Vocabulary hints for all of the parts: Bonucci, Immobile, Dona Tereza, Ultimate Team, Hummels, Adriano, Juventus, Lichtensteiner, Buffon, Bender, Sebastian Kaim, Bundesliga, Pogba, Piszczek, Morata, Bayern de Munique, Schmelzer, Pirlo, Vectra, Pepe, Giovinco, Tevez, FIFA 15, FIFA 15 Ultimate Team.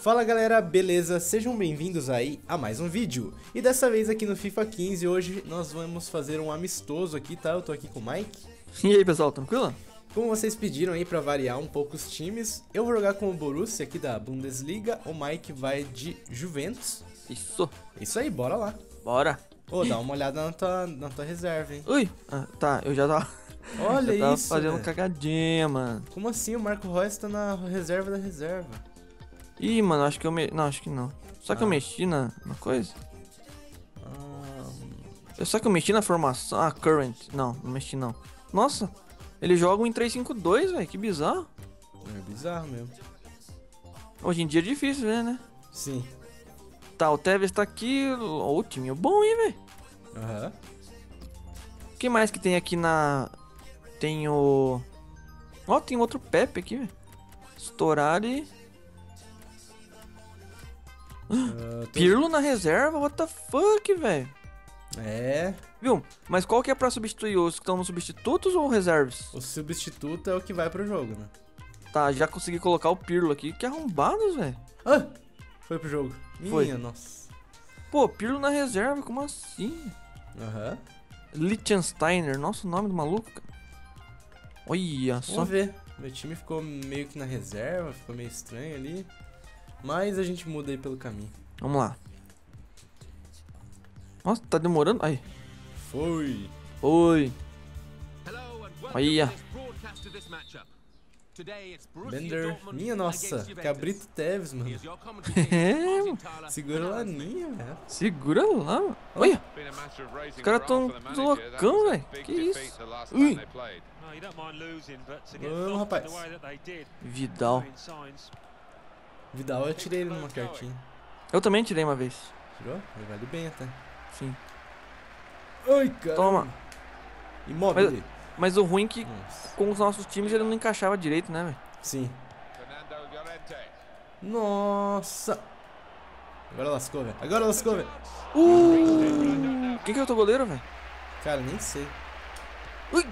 Fala galera, beleza? Sejam bem-vindos aí a mais um vídeo. E dessa vez aqui no FIFA 15, hoje nós vamos fazer um amistoso aqui, tá? Eu tô aqui com o Mike. E aí pessoal, tranquilo? Como vocês pediram aí pra variar um pouco os times, eu vou jogar com o Borussia aqui da Bundesliga, o Mike vai de Juventus. Isso. Isso aí, bora lá. Bora. Ô, dá uma olhada na tua reserva, hein? Ui, ah, tá, eu já tava... Olha já tava isso, fazendo véio. Cagadinha, mano. Como assim? O Marco Reus tá na reserva da reserva. Ih, mano, acho que eu mexi... Não, acho que não. Só que eu mexi na coisa. Só que eu mexi na formação... Ah, current. Não, não mexi não. Nossa, ele joga em 3-5-2, velho. Que bizarro. É bizarro mesmo. Hoje em dia é difícil ver, né? Sim. Tá, o Tevez tá aqui. O time é bom, hein, velho? Aham. O que mais que tem aqui na... Tem o... Ó, tem outro Pepe aqui, velho. Storari... Pirlo na reserva? What the fuck, velho? É... Viu? Mas qual que é pra substituir? Os que estão nos substitutos ou reservas? O substituto é o que vai pro jogo, né? Tá, já consegui colocar o Pirlo aqui. Que arrombados, velho. Ah! Foi pro jogo. Foi. Minha nossa. Pô, Pirlo na reserva? Como assim? Aham. Lichtensteiner. Nossa, o nome do maluco, cara. Olha só. Vamos ver. Meu time ficou meio que na reserva. Ficou meio estranho ali. Mas a gente muda aí pelo caminho. Vamos lá. Nossa, tá demorando. Aí. Foi. Foi. Olha. Bender. Minha nossa. Cabrito Tevez, mano. É, mano. Segura lá, minha, velho. Segura lá, mano. Olha. Os caras tão loucão, velho. Que isso? Ui. Ô, rapaz. Vidal. Vidal, eu tirei ele numa cartinha. Eu também tirei uma vez. Tirou? Ele vale bem até. Sim. Ai, cara. Toma. Immobile. Mas o ruim é que nossa, com os nossos times ele não encaixava direito, né, velho? Sim. Fernando Llorente. Nossa. Agora lascou, velho. Agora lascou, velho. Quem que é o teu goleiro, velho? Cara, nem sei. Ui.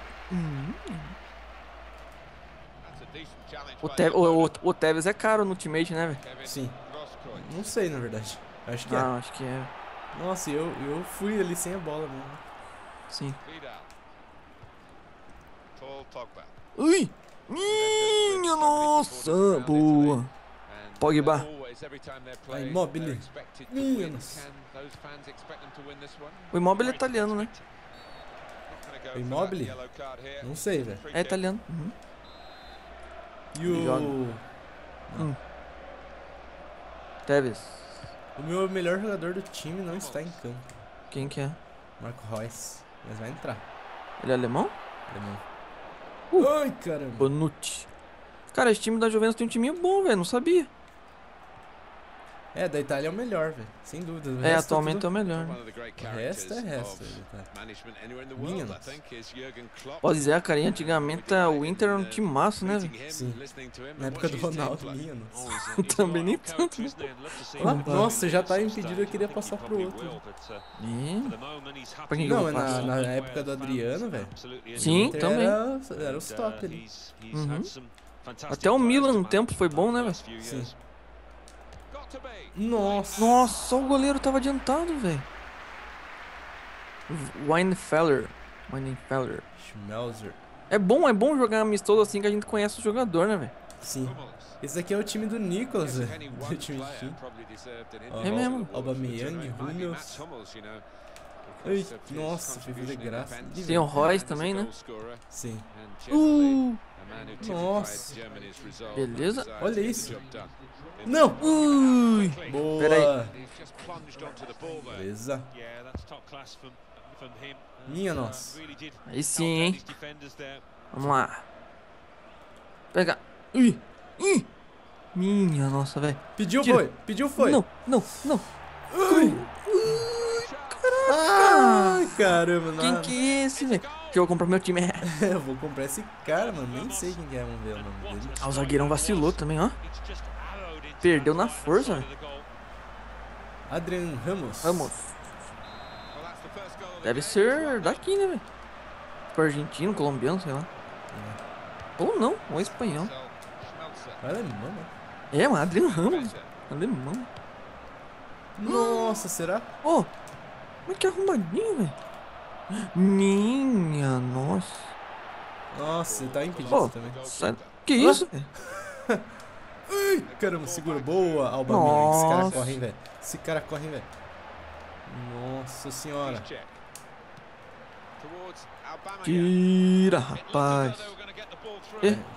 O Tevez é caro no Ultimate, né, velho? Sim. Não sei, na verdade. Acho que é. Não, acho que é. Nossa, eu fui ali sem a bola mesmo. Sim. Ui! Minha nossa! Boa! Pogba. A Immobile. Minha nossa. O Immobile é italiano, né? O Immobile? Não sei, velho. É italiano. Uhum. E o... Tevez. O meu melhor jogador do time não está em campo. Quem que é? Marco Reus. Mas vai entrar. Ele é alemão? Alemão. Ai, caramba. Bonucci. Cara, esse time da Juventus tem um time bom, velho. Não sabia. É, da Itália é o melhor, velho. Sem dúvida. É, atualmente é o melhor. O resto é resto. Minha nossa. Pode dizer, carinha, antigamente o Inter era um time massa, né, velho? Sim. Na época do Ronaldo, minha nossa. Também nem tanto. Nossa, já tá impedido, eu queria passar pro outro. Não, é na época do Adriano, velho. Sim, também. Era os top ali. Até o Milan no tempo foi bom, né, velho? Sim. Nossa. Nossa, o goleiro tava adiantado, velho. Weinfeller. Schmelzer. É bom jogar amistoso assim que a gente conhece o jogador, né, velho? Sim. Esse aqui é o time do Nicolas, velho. É mesmo. Aubameyang, Hummels. Nossa, que vida de graça. Tem o Royce também, né? Sim. Nossa. Beleza. Olha isso. Não. Ui. Boa. Pera aí. Beleza. Minha nossa. Aí sim, hein. Vamos lá. Pega. Ui. Ui. Minha nossa, velho. Pediu, foi. Pediu, foi. Não. Ui. Ai, caramba. Quem que é esse, velho? Que eu vou comprar meu time. Eu vou comprar esse cara, mano. Nem sei quem que é, vamos ver o nome dele. Ah, o zagueirão vacilou também, ó. Perdeu na força, velho. Adrian Ramos. Deve ser daqui, né, velho? Tipo argentino, colombiano, sei lá. Ou não, ou espanhol. É alemão, né? É, mano, Adrian Ramos. Alemão. Nossa, será? Oh, mas que arrumadinho, velho. Minha nossa. Nossa, ele tá impedido também. Que isso? Ai, caramba, segura. Boa, Aubameyang. Esse cara corre, velho. Esse cara corre, velho. Nossa senhora. Tira, rapaz.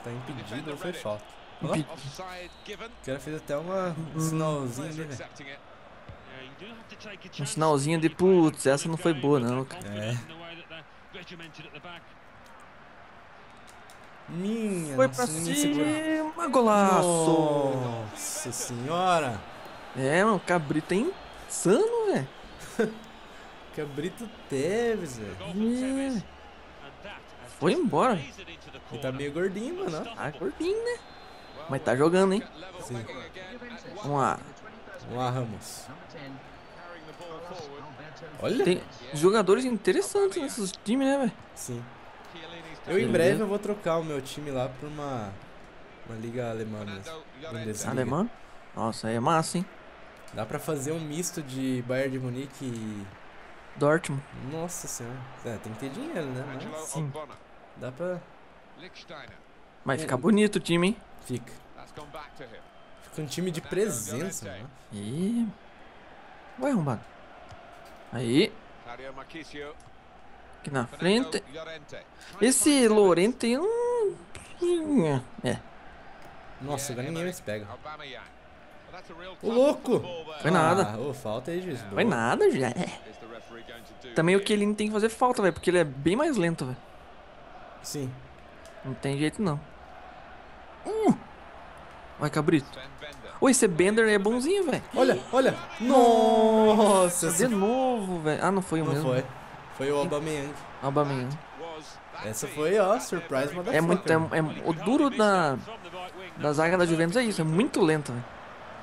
Tá impedido, não foi falta. O cara fez até uma sinalzinha ali, velho. Um sinalzinho de putz, essa não foi boa, não, cara. É. Minha, foi pra cima, golaço. Nossa senhora. É, mano, o cabrito é insano, velho. Cabrito Tevez, velho. Foi embora. Ele tá meio gordinho, mano. Tá gordinho, né? Mas tá jogando, hein? Sim. Vamos lá. Vamos lá, Ramos. Olha. Tem jogadores interessantes nesses times, né, velho? Sim. Eu em breve eu vou trocar o meu time lá pra uma liga alemã mesmo. Bundesliga. Alemã? Nossa, aí é massa, hein? Dá pra fazer um misto de Bayern de Munique e... Dortmund. Nossa senhora. É, tem que ter dinheiro, né? Mas... Sim. Dá pra... Mas fica bonito o time, hein? Fica. Fica um time de presença, mano. Ih. Vai, arrombado. Aí. Aqui na frente. Esse Llorente Nossa, agora ninguém mais pega. Ô, louco! Foi nada. Falta aí, juiz. Foi nada, já. Também o Chiellini tem que fazer falta, velho, porque ele é bem mais lento, velho. Sim. Não tem jeito, não. Vai, cabrito. Oi, esse Bender é bonzinho, velho. Olha, olha. Nossa. De novo, velho. Ah, não foi o mesmo. Não foi. Foi o Aubameyang. Aubameyang. Essa foi, ó, surprise, motherfucker. É muito, o duro da zaga da Juventus é isso, é muito lento, velho.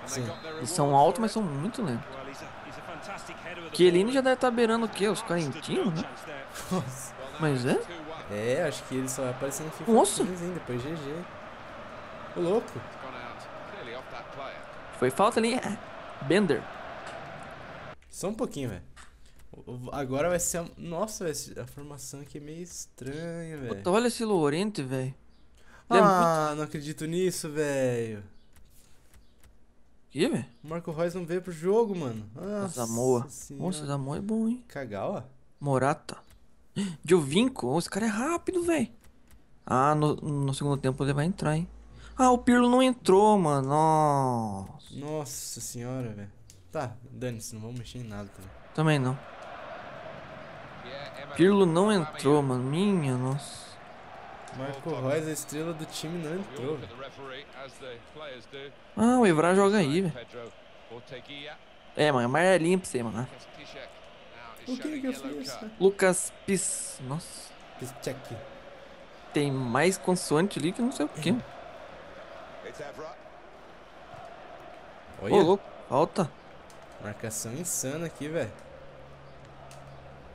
Sim. Eles são altos, mas são muito lentos. Chiellini já deve estar beirando o quê? Os 40, né? Nossa. Mas é? É, acho que ele só vai aparecer no FIFA. Nossa. 15, depois GG. Ô, louco. Foi falta ali. Bender. Só um pouquinho, velho. Agora vai ser... Nossa, véio, a formação aqui é meio estranha, velho. Olha esse Llorente, velho. Ah, não acredito nisso, velho. Que, velho? O Marco Reus não veio pro jogo, mano. Nossa, Zamoa. Nossa, Zamoa é bom, hein? Kagawa. Morata. Giovinco. Esse cara é rápido, velho. Ah, no segundo tempo ele vai entrar, hein? Ah, o Pirlo não entrou, mano. Nossa. Nossa senhora, velho. Tá, dane-se, não vamos mexer em nada. Também não. Pirlo não entrou, mano. Minha nossa. Marco Reus, a estrela do time, não entrou. Ah, o Evra joga aí, velho. É, mano, amarelinho pra você, mano. O que eu fiz? Lucas Nossa. Piszczek. Tem mais consoante ali que eu não sei porquê. Ô, louco. Falta. Marcação insana aqui, velho.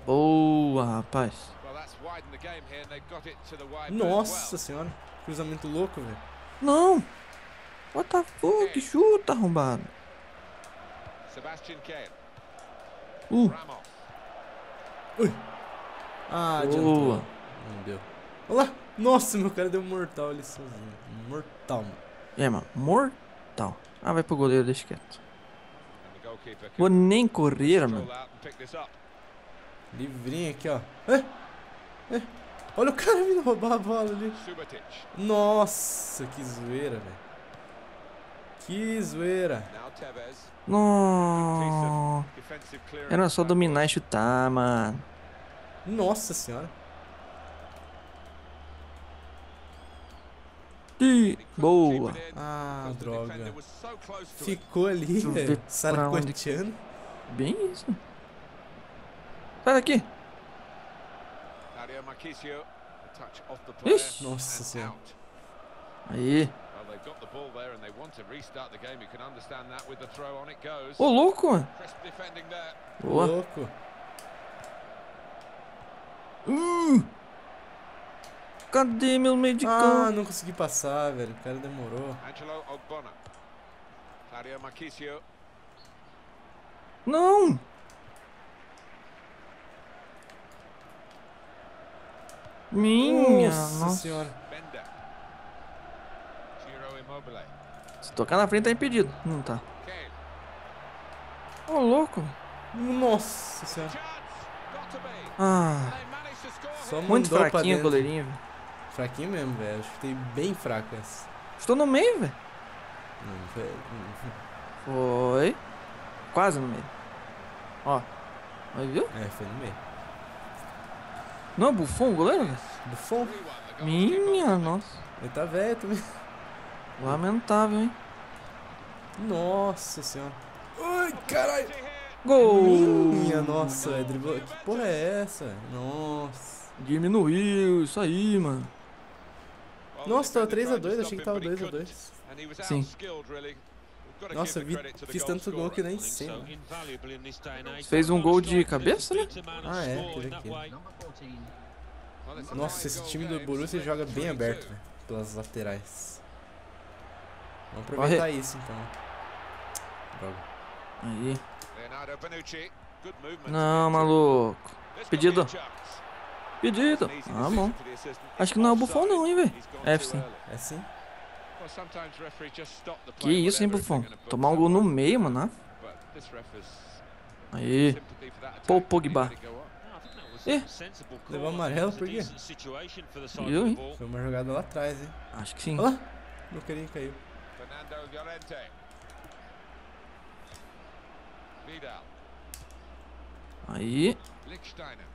Boa, rapaz. Nossa senhora. Cruzamento louco, velho. Não. Botafogo, que chuta, arrombado. Sebastian Kaim. Ramos. Ui. Ah, adiantou. Boa. Não deu. Olha lá. Nossa, meu cara deu um mortal ali sozinho. Mortal, mano. É, mano. Mortal. Ah, vai pro goleiro, deixa quieto. Vou nem correr, mano. Livrinho aqui, ó. Olha o cara vindo roubar a bola ali. Nossa, que zoeira, velho. Que zoeira. Nossa. Era só dominar e chutar, mano. Nossa senhora. Boa. Ah, droga. Ficou ali, velho. Saracotiano. Bem isso. Sai daqui. Ixi. Nossa senhora. Aí. Ô, louco, mano. Boa. Louco. Cadê meu meio de campo? Ah, não consegui passar, velho. O cara demorou. Não! Minha nossa senhora. Se tocar na frente tá impedido. Não tá. Ô, louco. Nossa senhora. Ah. Só muito fraquinho o goleirinho, velho. Fraquinho mesmo, velho. Acho que tem bem fraco essa. Estou no meio, velho. Foi. Quase no meio. Ó. Mas viu? É, foi no meio. Não é Buffon o goleiro? Buffon? Minha nossa. Ele tá velho também. Lamentável, hein? Nossa senhora. Ai, caralho. Gol! Minha nossa, é driblou. Que porra é essa? Nossa. Diminuiu, isso aí, mano. Nossa, tava 3x2, achei que tava 2x2. Sim. Nossa, eu fiz tanto gol que nem sei. Fez um gol de cabeça, né? Ah, é, teve aqui. Nossa, esse time do Borussia joga bem aberto, né? Pelas laterais. Vamos aproveitar isso, então. Aí. Não, maluco. Pedido. Pedido. Ah, bom. Acho que não é o Buffon não, hein, velho. É sim. É sim. Que isso, hein, Buffon. Tomar um gol no meio, mano. Aí. Pô, o Pogba. Ih. Levou amarelo, por quê? Viu, hein? Foi uma jogada lá atrás, hein. Acho que sim. Olha lá. Meu querido caiu. Fernando Llorente. Vidal. Aí. Lichtensteiner.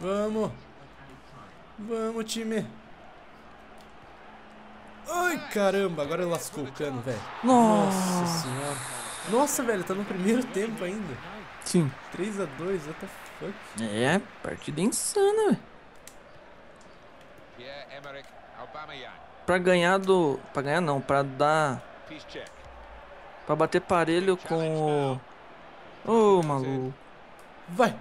Vamos. Vamos, time. Ai, caramba. Agora lascou o cano, velho. Nossa senhora. Nossa, velho. Tá no primeiro tempo ainda. Sim. 3x2. What the fuck? É, partida insana, velho. Pra ganhar do... Pra ganhar não. Pra dar... Pra bater parelho com o... Ô, maluco. Vai.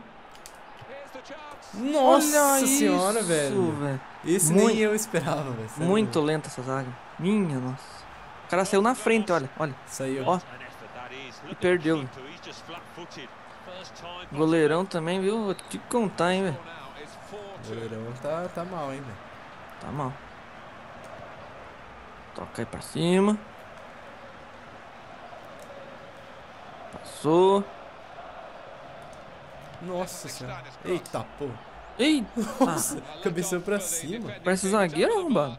Nossa olha senhora, isso, velho. Esse muito, nem eu esperava, velho. Muito lenta essa zaga. Minha nossa. O cara saiu na frente, olha. Olha. Saiu. Ó. E perdeu, velho. Goleirão também, viu? Vou te contar, hein, velho. Goleirão tá mal, hein, velho. Tá mal. Toca aí pra cima. Passou. Nossa senhora. Eita, pô. Eita. Nossa, cabeceou pra cima. Parece zagueiro arrombado.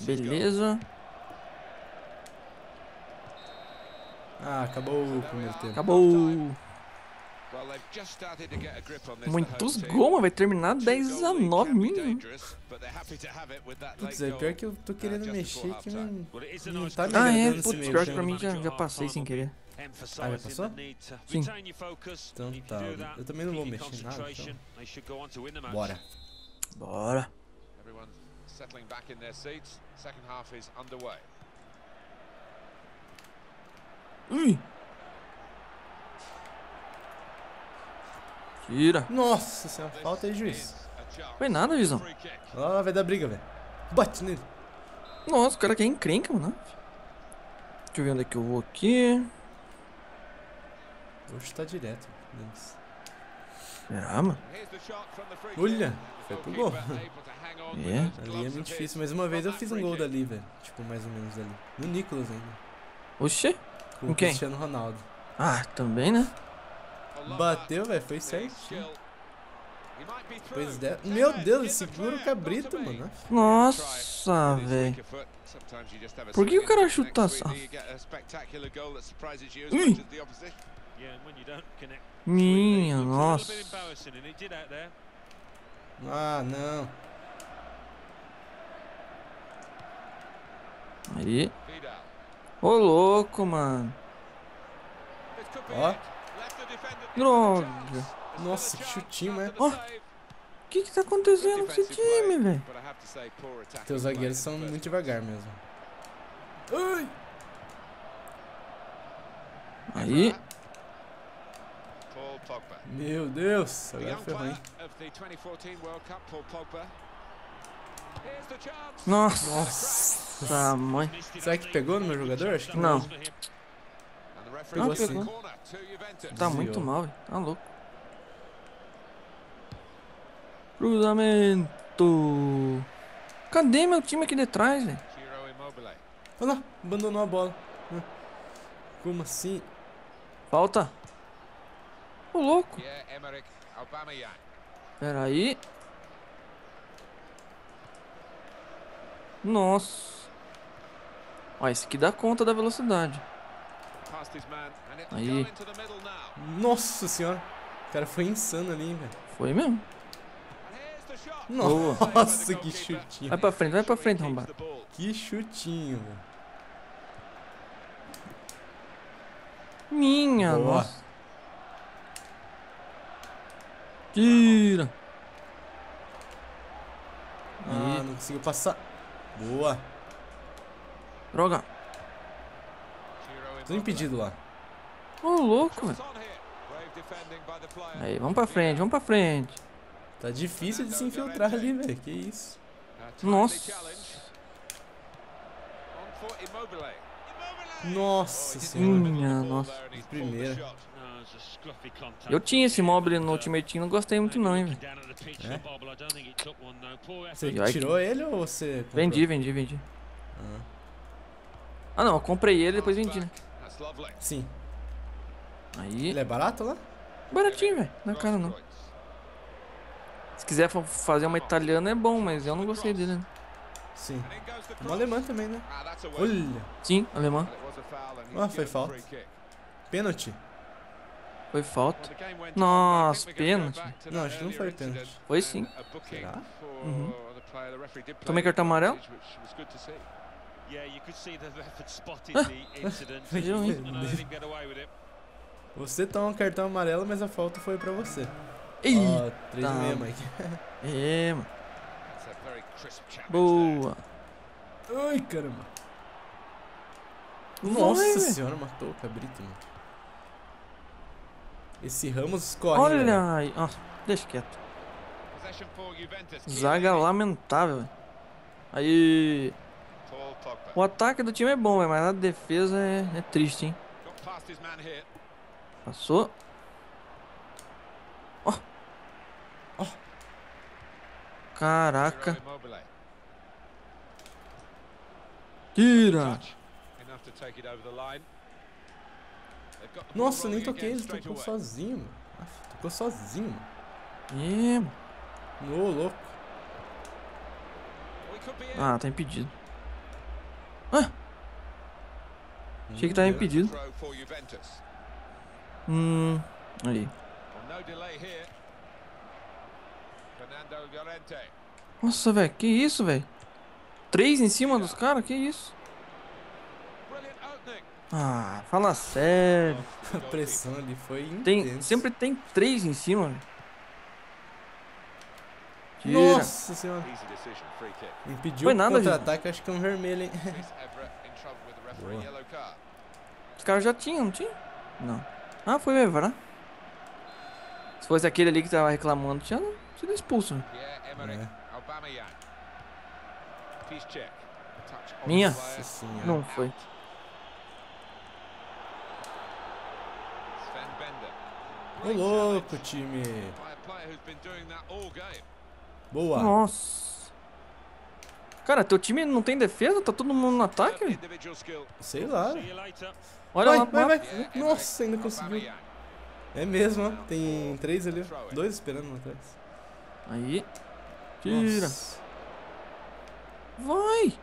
Beleza. Ah, acabou o primeiro tempo. Acabou. Muitos gols, vai terminar 10x9. Putz, é pior que eu tô querendo mexer que não tá ligando. Ah, é, putz, pior que pra mim já passei sem querer. Ah, já passou? Sim. Então tá, eu também não vou mexer em nada, então. Bora. Bora. Tira. Nossa senhora, falta aí, juiz. Foi nada, juizão. Olha lá, vai dar briga, velho. Bate nele. Nossa, o cara aqui é encrenca, mano. Deixa eu ver onde é que eu vou aqui. Vou chutar direto. Será, mano? Olha, foi pro gol. É. Ali é muito difícil, mas uma vez eu fiz um gol dali, velho. Tipo, mais ou menos ali. No Nicolas ainda. Oxê? Com quem? O Cristiano Ronaldo. Ah, também, né? Bateu, velho, foi certinho. Pois é. Meu Deus, segura o cabrito, mano. Nossa, velho. Por que o cara chuta só? Minha nossa. Ah, não. Aí. Ô, louco, mano. Ó. Droga. Nossa, que chutinho, né? Ó. O que tá acontecendo com esse time, velho? Teus zagueiros são muito devagar mesmo. Ai. Aí. Meu Deus, agora ferrou, hein? Nossa, mãe. Será que pegou no meu jogador? Acho que não. Pegou não, assim. Pegou. Tá muito mal, velho. Tá louco. Cruzamento. Cadê meu time aqui de trás, velho? Olha lá, abandonou a bola. Como assim? Falta. Ô, louco. Pera aí. Nossa. Ó, esse aqui dá conta da velocidade. Aí. Nossa senhora. O cara foi insano ali, velho. Foi mesmo. Nossa, nossa, que chutinho. Vai pra frente, arrombado. Que chutinho, velho. Minha, boa. Nossa. Tira. Ah, e... não conseguiu passar. Boa. Droga. Tô impedido lá. Ô, louco, velho. Aí, vamos pra frente, vamos pra frente. Tá difícil de se infiltrar ali, velho. Que isso. Nossa. Nossa senhora. Minha, nossa. Primeira. Eu tinha esse Immobile no Ultimate Team, não gostei muito não, hein, velho. É? Você tirou ele ou você comprou? Vendi. Ah não, eu comprei ele e depois vendi, né? Sim. Aí. Ele é barato lá? Baratinho, velho. Não é caro não. Se quiser fazer uma italiana é bom, mas eu não gostei dele, né? Sim. Um alemão também, né? Olha. Sim, alemão. Ah, foi falta. Pênalti. Foi falta. Nossa, pênalti. Não, acho que não foi pênalti. Foi sim. Será? Uhum. Tomei cartão amarelo? Você toma um cartão amarelo, mas a falta foi pra você. Ih! Ó, 3,5, Mike. É, mano. Boa. Ai, caramba. Nossa senhora, matou o cabrito, mano. Esse Ramos corre. Olha aí. Ó, deixa quieto. Zaga lamentável, velho. Aí. O ataque do time é bom, velho, mas a defesa é triste, hein. Passou. Ó. Ó. Caraca. Tira. Nossa, nem toquei, ele tocou sozinho. Nossa, tocou sozinho. Ô, louco. Ah, tá impedido. Ah. Achei que tava impedido. Aí. Nossa, velho, que isso, velho. 3 em cima dos caras, que isso? Ah, fala sério. A pressão ali foi intensa. Sempre tem 3 em cima, velho. Nossa senhora. Impediu o contra-ataque, acho que é um vermelho, hein. Os caras já tinham, não tinha? Não. Ah, foi o Evra. Se fosse aquele ali que tava reclamando, tinha sido expulso. Minha. Não foi. Ô, louco, time. Boa. Nossa. Cara, teu time não tem defesa? Tá todo mundo no ataque? Sei lá. Olha lá, vai. Nossa, ainda conseguiu. É mesmo, ó. Tem 3 ali, 2 esperando lá atrás. Aí. Tira. Nossa. Vai.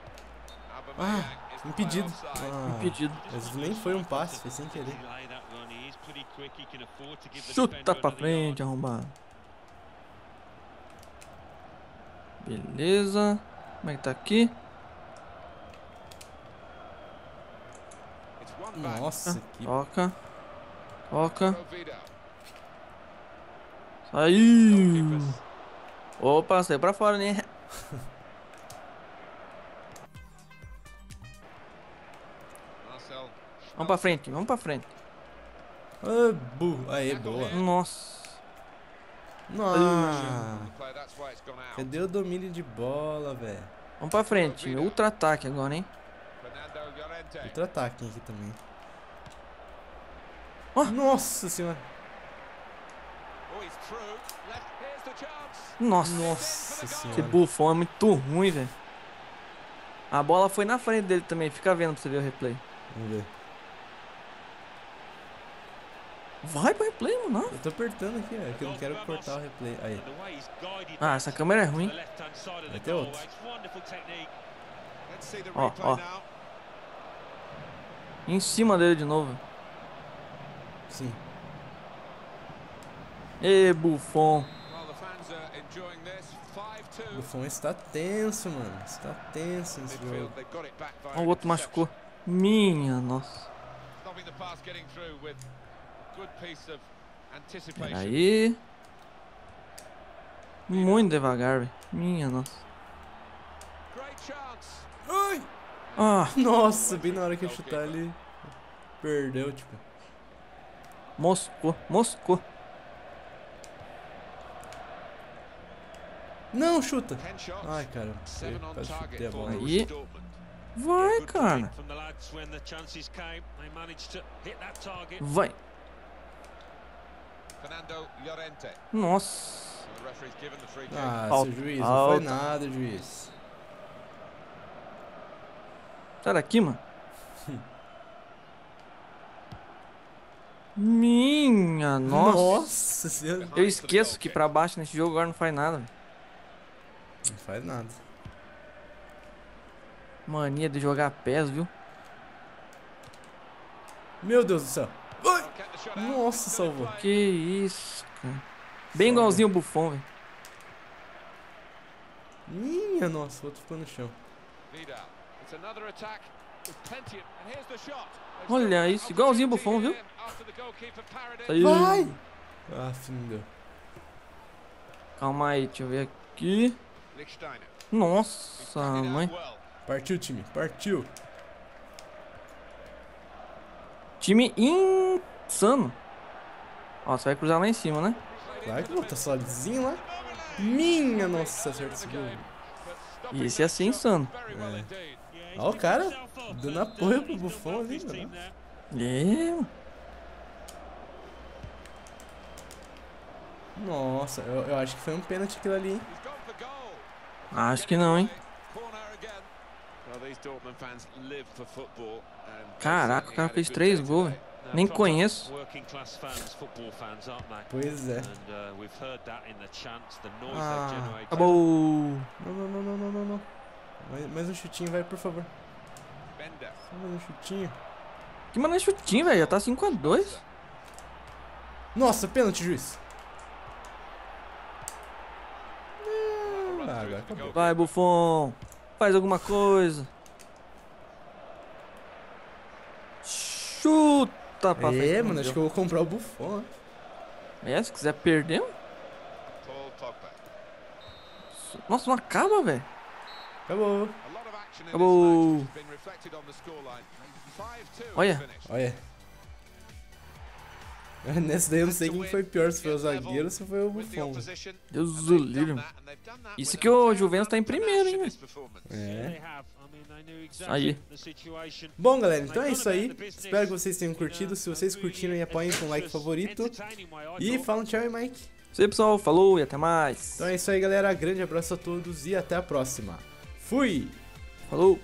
Ah, impedido. Ah, impedido. Mas nem foi um passe, foi sem querer. Chuta pra frente, arrombado. Beleza. Como é que tá aqui? Nossa, que... Toca. Saiu. Opa, saiu pra fora, né? Vamos pra frente. Aê, boa. Nossa. Cadê o domínio de bola, velho? Vamos pra frente, time. Ultra-ataque agora, hein? Ultra-ataque aqui também. Oh. Nossa senhora. Nossa senhora. Esse Buffon é muito ruim, velho. A bola foi na frente dele também. Fica vendo pra você ver o replay. Vamos ver. Vai pro replay, mano. Eu tô apertando aqui, velho. Que eu não quero cortar o replay. Aí. Ah, essa câmera é ruim. Vai ter outro. Ó, ó. Em cima dele de novo. Sim. Ê, Buffon. Buffon está tenso, mano. Está tenso nesse jogo. Ó, o outro machucou. Minha nossa. Aí. Muito devagar, velho. Minha nossa. Ai. Ah, nossa, bem na hora que eu chutar ele. Perdeu, tipo. Moscou, moscou. Não, chuta. Ai, cara. Chutei a bola. Aí. Vai, cara. Vai. Nossa. Ah, seu juiz. Não foi nada, juiz. Sai daqui, mano. Minha nossa. Nossa senhora. Eu esqueço que pra baixo nesse jogo agora não faz nada. Não faz nada. Mania de jogar pés, viu? Meu Deus do céu. Ai! Nossa, salvou. Que isso, cara. Bem igualzinho o Buffon, velho. Minha nossa, o outro ficou no chão. Olha isso, igualzinho o Buffon, viu? Vai! Ah, sim, não deu. Calma aí, deixa eu ver aqui. Nossa, mãe. Partiu, time, partiu. Time insano. Ó, você vai cruzar lá em cima, né? Claro que tá sozinho lá. Minha nossa, acerta esse gol. E esse é assim, insano. É. Ó, o cara dando apoio pro Buffon ali, mano. Nossa, eu acho que foi um pênalti aquilo ali, hein? Acho que não, hein? Caraca, o cara fez 3 gols, velho. Nem conheço. Pois é. Ah, acabou. Não, não, não, não, não, não. Mais um chutinho, vai, por favor. Só mais um chutinho. Que mano é chutinho, velho? Já tá 5-2. Nossa, pênalti, juiz. Vai, Buffon. Faz alguma coisa. Chuta pra frente. É, mano, acho que eu vou comprar o Buffon. É, se quiser perder. Nossa, não acaba, velho. Acabou. Acabou. Olha. Olha. Nessa daí eu não sei quem foi pior, se foi o zagueiro ou se foi o Buffon. Deus do livro. Isso que o Juventus tá em primeiro, hein? É. Aí. Bom, galera, então é isso aí. Espero que vocês tenham curtido. Se vocês curtirem, apoiem com um like favorito. E falam tchau aí, Mike. Isso aí, pessoal. Falou e até mais. Então é isso aí, galera. Grande abraço a todos e até a próxima. Fui! Falou!